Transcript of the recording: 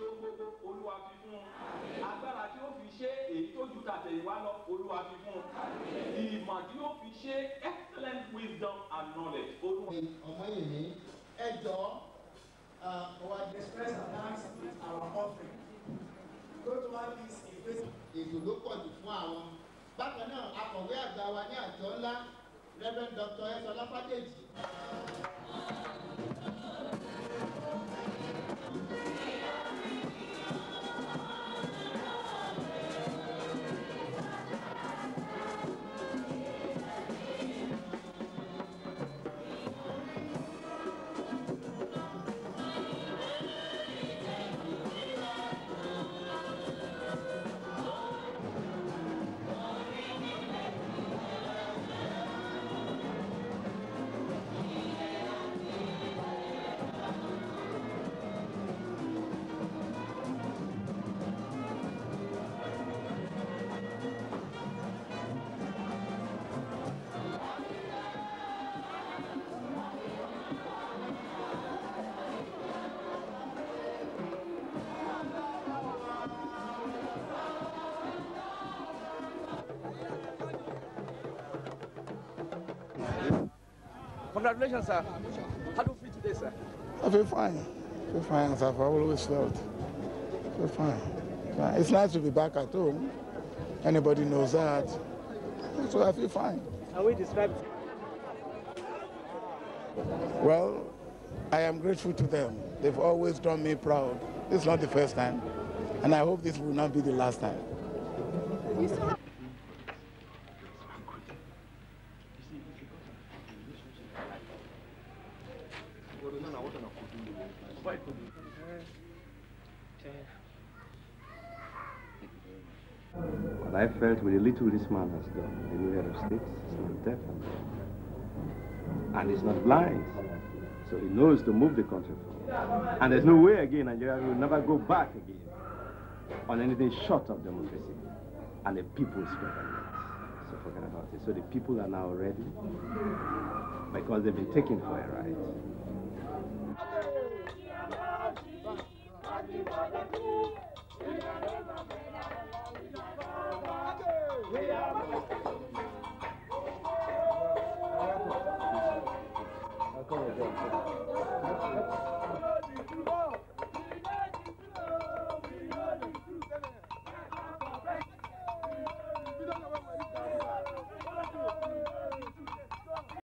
tí ó gbogbo Olúwa fi fún un. Agbára tí ó fi ṣe èyí tó ju tàtẹ̀yìnwá lọ Olúwa fi fún un. Ìmọ̀ tí ó fi ṣe excellent wisdom and knowledge Olúwa. Ọmọ yìí ni ẹjọ́ our express and dance with our offering. Go to our list in Facebook. Ètò ló pọ̀ jù fún àwọn. Bákan náà, akọ̀wé àgbà wa ní àjọ ńlá, Reverend Dr. Ẹ̀sọ́lá Fádèjì. Congratulations, sir. How do you feel today, sir? I feel fine. I feel fine, sir. I've always felt. I feel fine. It's nice to be back at home. Anybody knows that. So I feel fine. How we describe it? Well, I am grateful to them. They've always done me proud. It's not the first time. And I hope this will not be the last time. But I felt with the little this man has done, the New Head of State is not deaf and he's not blind, so he knows to move the country forward. And there's no way again Nigeria will never go back again on anything short of democracy and the people's government. So forget about it. So the people are now ready because they've been taken for a ride.